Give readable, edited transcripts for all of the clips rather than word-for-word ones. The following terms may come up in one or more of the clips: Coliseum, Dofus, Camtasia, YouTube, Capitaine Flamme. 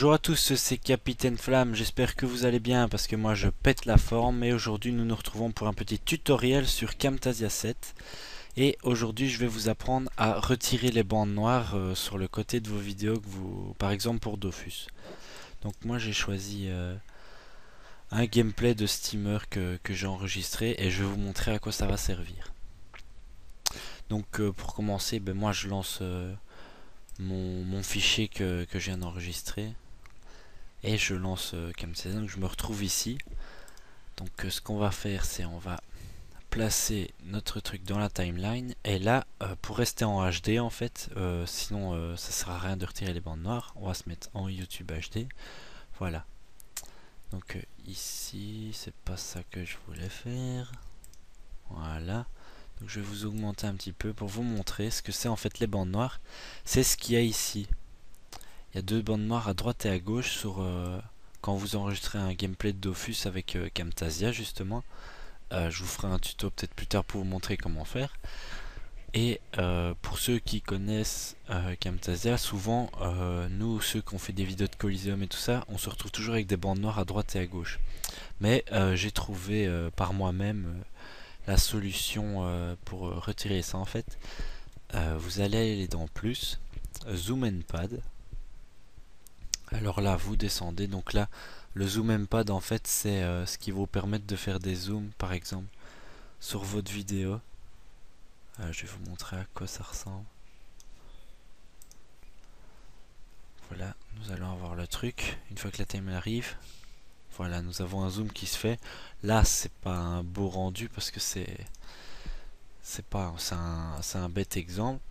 Bonjour à tous, c'est Capitaine Flamme, j'espère que vous allez bien parce que moi je pète la forme. Et aujourd'hui nous nous retrouvons pour un petit tutoriel sur Camtasia 7. Et aujourd'hui je vais vous apprendre à retirer les bandes noires sur le côté de vos vidéos, que vous, par exemple pour Dofus. Donc moi j'ai choisi un gameplay de steamer que j'ai enregistré et je vais vous montrer à quoi ça va servir. Donc pour commencer, moi je lance mon fichier que je viens d'enregistrer et je lance Camtasia. Donc je me retrouve ici. Donc ce qu'on va faire, c'est on va placer notre truc dans la timeline, et là pour rester en HD en fait, sinon ça sert à rien de retirer les bandes noires, on va se mettre en YouTube HD. Voilà, donc ici c'est pas ça que je voulais faire. Voilà. Donc je vais vous augmenter un petit peu pour vous montrer ce que c'est en fait les bandes noires. C'est ce qu'il y a ici. Il y a deux bandes noires à droite et à gauche sur quand vous enregistrez un gameplay de Dofus avec Camtasia justement. Je vous ferai un tuto peut-être plus tard pour vous montrer comment faire. Et pour ceux qui connaissent Camtasia, souvent nous, ceux qui ont fait des vidéos de Coliseum et tout ça, on se retrouve toujours avec des bandes noires à droite et à gauche. Mais j'ai trouvé par moi-même la solution pour retirer ça en fait. Vous allez aller dans plus, zoom and pad. Alors là vous descendez, donc là le zoom and pad en fait c'est ce qui vous permet de faire des zooms par exemple sur votre vidéo. Je vais vous montrer à quoi ça ressemble. Voilà, nous allons avoir le truc une fois que la timeline arrive. Voilà, nous avons un zoom qui se fait. Là, c'est pas un beau rendu parce que c'est un bête exemple.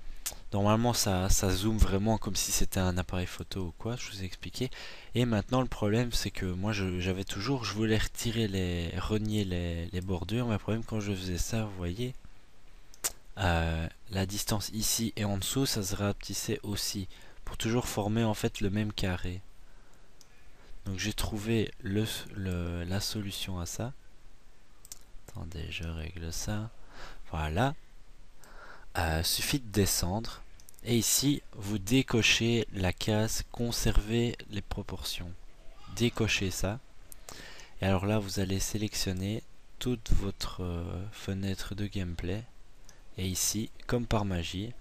Normalement, ça zoome vraiment comme si c'était un appareil photo ou quoi. Je vous ai expliqué. Et maintenant, le problème, c'est que moi, je voulais retirer les bordures. Mais le problème, quand je faisais ça, vous voyez, la distance ici et en dessous, ça se rapetissait aussi pour toujours former en fait le même carré. Donc j'ai trouvé la solution à ça. Attendez, je règle ça. Voilà. Suffit de descendre. Et ici, vous décochez la case « Conserver les proportions ». Décochez ça. Et alors là, vous allez sélectionner toute votre fenêtre de gameplay. Et ici, comme par magie,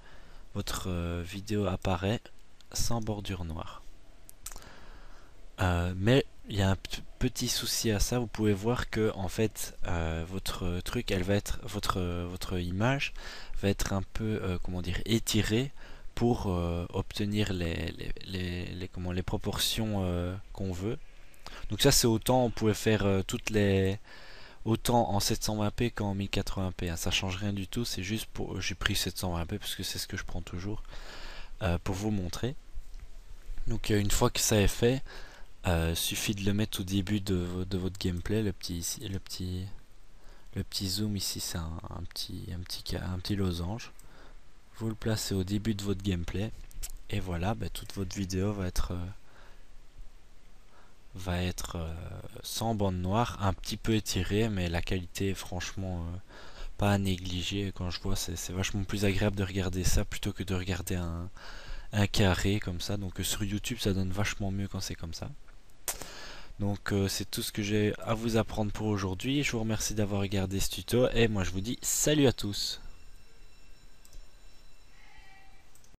votre vidéo apparaît sans bordure noire. Mais il y a un petit souci à ça. Vous pouvez voir que en fait votre truc, elle va être votre image va être un peu comment dire, étirée pour obtenir les proportions qu'on veut. Donc ça c'est autant, on pouvait faire autant en 720p qu'en 1080p. Hein, ça change rien du tout. C'est juste pour j'ai pris 720p parce que c'est ce que je prends toujours pour vous montrer. Donc une fois que ça est fait, suffit de le mettre au début de votre gameplay, le petit zoom ici, c'est un petit losange. Vous le placez au début de votre gameplay et voilà, toute votre vidéo va être sans bande noire, un petit peu étirée, mais la qualité est franchement pas à négliger. Quand je vois, c'est vachement plus agréable de regarder ça plutôt que de regarder un carré comme ça. Donc sur YouTube ça donne vachement mieux quand c'est comme ça. Donc c'est tout ce que j'ai à vous apprendre pour aujourd'hui. Je vous remercie d'avoir regardé ce tuto et moi je vous dis salut à tous.